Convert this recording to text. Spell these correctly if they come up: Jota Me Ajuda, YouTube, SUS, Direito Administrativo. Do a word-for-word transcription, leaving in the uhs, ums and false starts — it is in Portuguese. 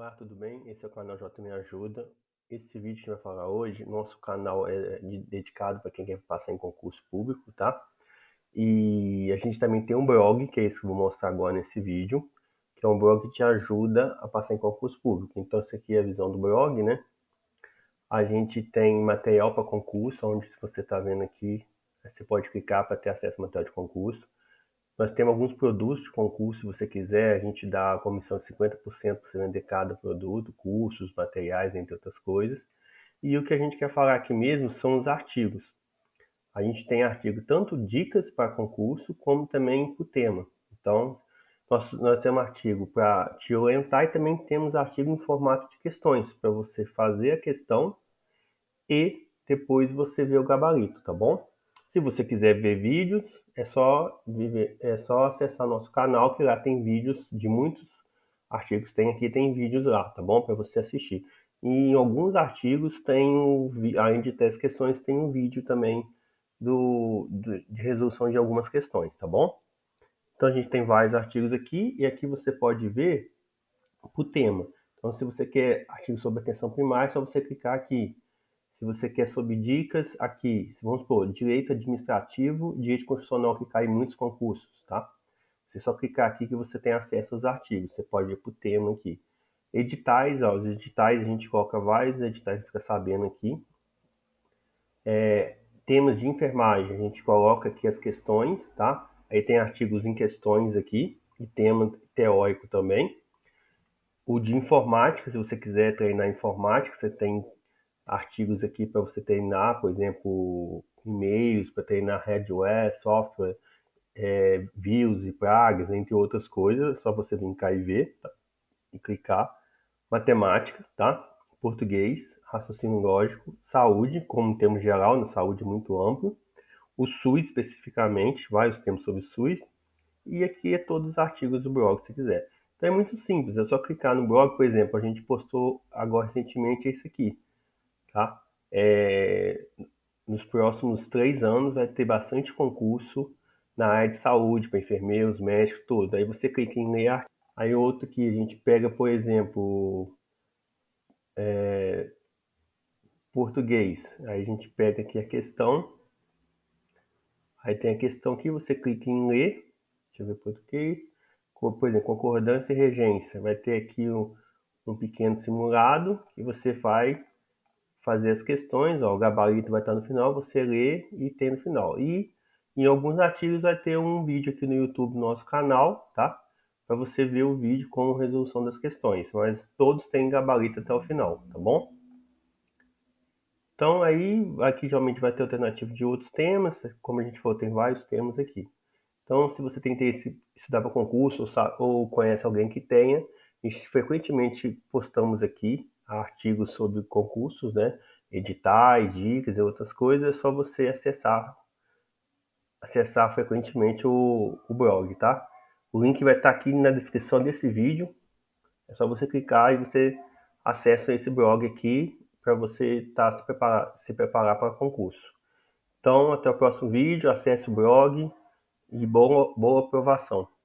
Olá, tudo bem? Esse é o canal J Me Ajuda. Esse vídeo que a gente vai falar hoje, nosso canal é dedicado para quem quer passar em concurso público, tá? E a gente também tem um blog, que é isso que eu vou mostrar agora nesse vídeo, que é um blog que te ajuda a passar em concurso público. Então, isso aqui é a visão do blog, né? A gente tem material para concurso, onde se você está vendo aqui, você pode clicar para ter acesso ao material de concurso. Nós temos alguns produtos de concurso, se você quiser, a gente dá a comissão de cinquenta por cento para você vender cada produto, cursos, materiais, entre outras coisas. E o que a gente quer falar aqui mesmo são os artigos. A gente tem artigo tanto dicas para concurso, como também para o tema. Então, nós, nós temos artigo para te orientar e também temos artigo em formato de questões, para você fazer a questão e depois você ver o gabarito, tá bom? Se você quiser ver vídeos, é só, viver, é só acessar nosso canal, que lá tem vídeos de muitos artigos. Tem aqui, tem vídeos lá, tá bom? Para você assistir. E em alguns artigos, tem, além de ter as questões, tem um vídeo também do, do, de resolução de algumas questões, tá bom? Então, a gente tem vários artigos aqui, e aqui você pode ver o tema. Então, se você quer artigo sobre atenção primária, é só você clicar aqui. Se você quer sobre dicas, aqui, vamos supor, direito administrativo, direito constitucional, que cai em muitos concursos, tá? Você só clicar aqui que você tem acesso aos artigos, você pode ir para o tema aqui. Editais, ó, os editais, a gente coloca vários editais, fica sabendo aqui. É, temas de enfermagem, a gente coloca aqui as questões, tá? Aí tem artigos em questões aqui, e tema teórico também. O de informática, se você quiser treinar informática, você tem artigos aqui para você treinar, por exemplo, e-mails, para treinar hardware, software, é, views e pragas, entre outras coisas. É só você brincar e ver, tá? E clicar. Matemática, tá? Português, raciocínio lógico, saúde, como termo geral, na saúde muito amplo. O SUS especificamente, vários termos sobre o SUS. E aqui é todos os artigos do blog, se quiser. Então é muito simples, é só clicar no blog. Por exemplo, a gente postou agora recentemente isso aqui. Tá? É, nos próximos três anos vai ter bastante concurso na área de saúde, para enfermeiros, médicos, tudo. Aí você clica em ler artigo. Aí outro que a gente pega, por exemplo, é, português. Aí a gente pega aqui a questão. Aí tem a questão que você clica em ler. Deixa eu ver português. Por exemplo, concordância e regência. Vai ter aqui um, um pequeno simulado que você vai fazer as questões, ó, o gabarito vai estar no final, você lê e tem no final. E em alguns artigos vai ter um vídeo aqui no YouTube, no nosso canal, tá? Para você ver o vídeo com resolução das questões, mas todos têm gabarito até o final, tá bom? Então aí, aqui geralmente vai ter alternativa de outros temas, como a gente falou, tem vários temas aqui. Então, se você tem interesse em estudar para concurso ou, sabe, ou conhece alguém que tenha, a gente frequentemente postamos aqui artigos sobre concursos, né? Editais, dicas e outras coisas, é só você acessar, acessar frequentemente o, o blog, tá? O link vai estar aqui na descrição desse vídeo, é só você clicar e você acessa esse blog aqui para você tá, se preparar, se preparar para concurso. Então, até o próximo vídeo, acesse o blog e boa, boa aprovação.